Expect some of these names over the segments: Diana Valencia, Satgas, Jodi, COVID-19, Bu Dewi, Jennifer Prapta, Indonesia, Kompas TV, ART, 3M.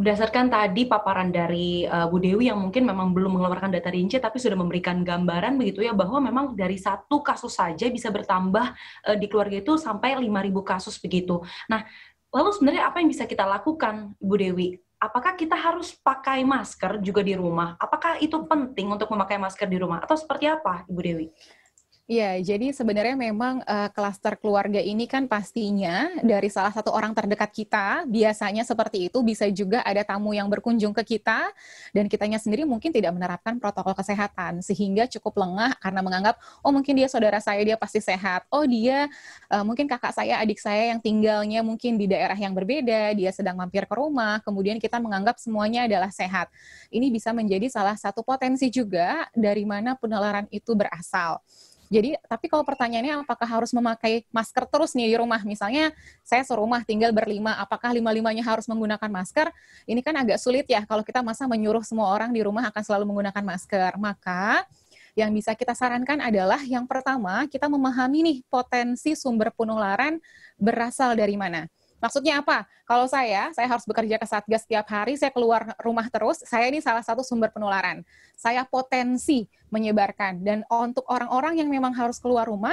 berdasarkan tadi paparan dari Bu Dewi yang mungkin memang belum mengeluarkan data rinci tapi sudah memberikan gambaran begitu ya, bahwa memang dari satu kasus saja bisa bertambah di keluarga itu sampai 5.000 kasus begitu. Nah, lalu sebenarnya apa yang bisa kita lakukan, Bu Dewi? Apakah kita harus pakai masker juga di rumah? Apakah itu penting untuk memakai masker di rumah? Atau seperti apa, Ibu Dewi? Ya, jadi sebenarnya memang klaster keluarga ini kan pastinya dari salah satu orang terdekat kita, biasanya seperti itu, bisa juga ada tamu yang berkunjung ke kita, dan kitanya sendiri mungkin tidak menerapkan protokol kesehatan, sehingga cukup lengah karena menganggap, oh mungkin dia saudara saya, dia pasti sehat, oh dia mungkin kakak saya, adik saya yang tinggalnya mungkin di daerah yang berbeda, dia sedang mampir ke rumah, kemudian kita menganggap semuanya adalah sehat. Ini bisa menjadi salah satu potensi juga dari mana penularan itu berasal. Jadi, tapi kalau pertanyaannya apakah harus memakai masker terus nih di rumah? Misalnya, saya serumah tinggal berlima, apakah lima-limanya harus menggunakan masker? Ini kan agak sulit ya, kalau kita masa menyuruh semua orang di rumah akan selalu menggunakan masker. Maka, yang bisa kita sarankan adalah yang pertama, kita memahami nih potensi sumber penularan berasal dari mana. Maksudnya apa? Kalau saya harus bekerja ke Satgas setiap hari, saya keluar rumah terus, saya ini salah satu sumber penularan. Saya potensi menyebarkan. Dan untuk orang-orang yang memang harus keluar rumah,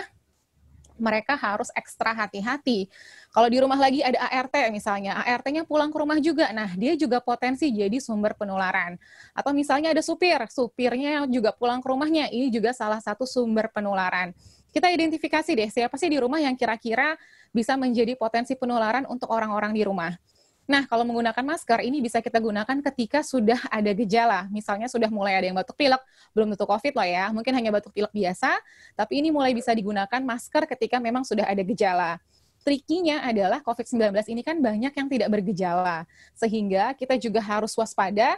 mereka harus ekstra hati-hati. Kalau di rumah lagi ada ART misalnya, ART-nya pulang ke rumah juga, nah dia juga potensi jadi sumber penularan. Atau misalnya ada supir, supirnya juga pulang ke rumahnya, ini juga salah satu sumber penularan. Kita identifikasi deh, siapa sih di rumah yang kira-kira bisa menjadi potensi penularan untuk orang-orang di rumah. Nah, kalau menggunakan masker, ini bisa kita gunakan ketika sudah ada gejala. Misalnya sudah mulai ada yang batuk pilek, belum tentu COVID loh ya, mungkin hanya batuk pilek biasa, tapi ini mulai bisa digunakan masker ketika memang sudah ada gejala. Trikinya adalah COVID-19 ini kan banyak yang tidak bergejala, sehingga kita juga harus waspada.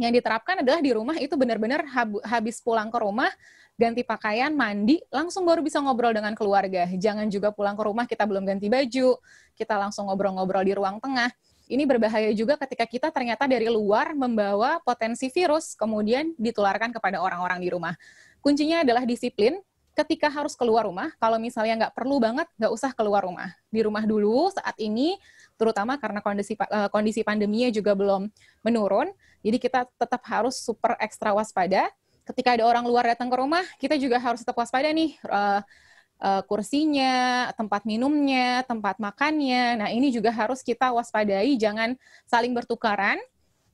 Yang diterapkan adalah di rumah itu benar-benar habis pulang ke rumah, ganti pakaian, mandi, langsung baru bisa ngobrol dengan keluarga. Jangan juga pulang ke rumah kita belum ganti baju, kita langsung ngobrol-ngobrol di ruang tengah. Ini berbahaya juga ketika kita ternyata dari luar membawa potensi virus, kemudian ditularkan kepada orang-orang di rumah. Kuncinya adalah disiplin. Ketika harus keluar rumah, kalau misalnya nggak perlu banget, nggak usah keluar rumah. Di rumah dulu saat ini, terutama karena kondisi pandeminya juga belum menurun, jadi kita tetap harus super ekstra waspada. Ketika ada orang luar datang ke rumah, kita juga harus tetap waspada nih, kursinya, tempat minumnya, tempat makannya. Nah, ini juga harus kita waspadai, jangan saling bertukaran,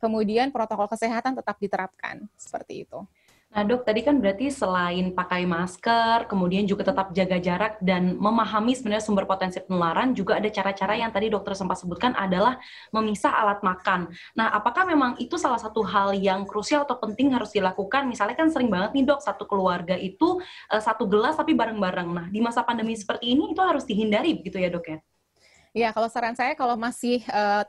kemudian protokol kesehatan tetap diterapkan, seperti itu. Nah dok, tadi kan berarti selain pakai masker, kemudian juga tetap jaga jarak dan memahami sebenarnya sumber potensi penularan, juga ada cara-cara yang tadi dokter sempat sebutkan adalah memisah alat makan. Nah apakah memang itu salah satu hal yang krusial atau penting harus dilakukan? Misalnya kan sering banget nih dok, satu keluarga itu satu gelas tapi bareng-bareng. Nah di masa pandemi seperti ini itu harus dihindari begitu ya dok ya? Ya, kalau saran saya kalau masih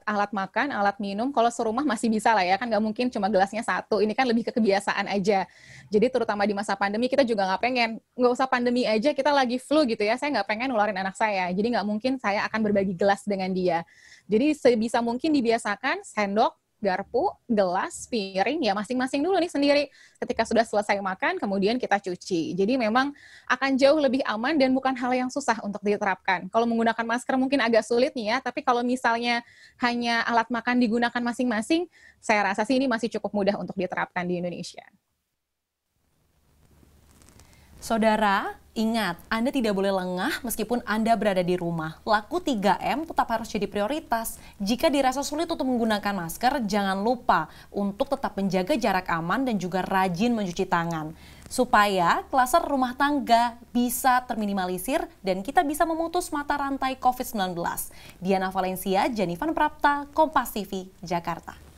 alat makan, alat minum, kalau serumah masih bisa lah ya, kan nggak mungkin cuma gelasnya satu, ini kan lebih ke kebiasaan aja. Jadi terutama di masa pandemi kita juga nggak pengen, nggak usah pandemi aja, kita lagi flu gitu ya, saya nggak pengen nularin anak saya, jadi nggak mungkin saya akan berbagi gelas dengan dia. Jadi sebisa mungkin dibiasakan sendok, garpu, gelas, piring, ya masing-masing dulu nih sendiri. Ketika sudah selesai makan, kemudian kita cuci. Jadi memang akan jauh lebih aman dan bukan hal yang susah untuk diterapkan. Kalau menggunakan masker mungkin agak sulit nih ya, tapi kalau misalnya hanya alat makan digunakan masing-masing, saya rasa sih ini masih cukup mudah untuk diterapkan di Indonesia. Saudara, ingat, Anda tidak boleh lengah meskipun Anda berada di rumah. Laku 3M tetap harus jadi prioritas. Jika dirasa sulit untuk menggunakan masker, jangan lupa untuk tetap menjaga jarak aman dan juga rajin mencuci tangan. Supaya klaster rumah tangga bisa terminimalisir dan kita bisa memutus mata rantai COVID-19. Diana Valencia, Jennifer Prapta, Kompas TV, Jakarta.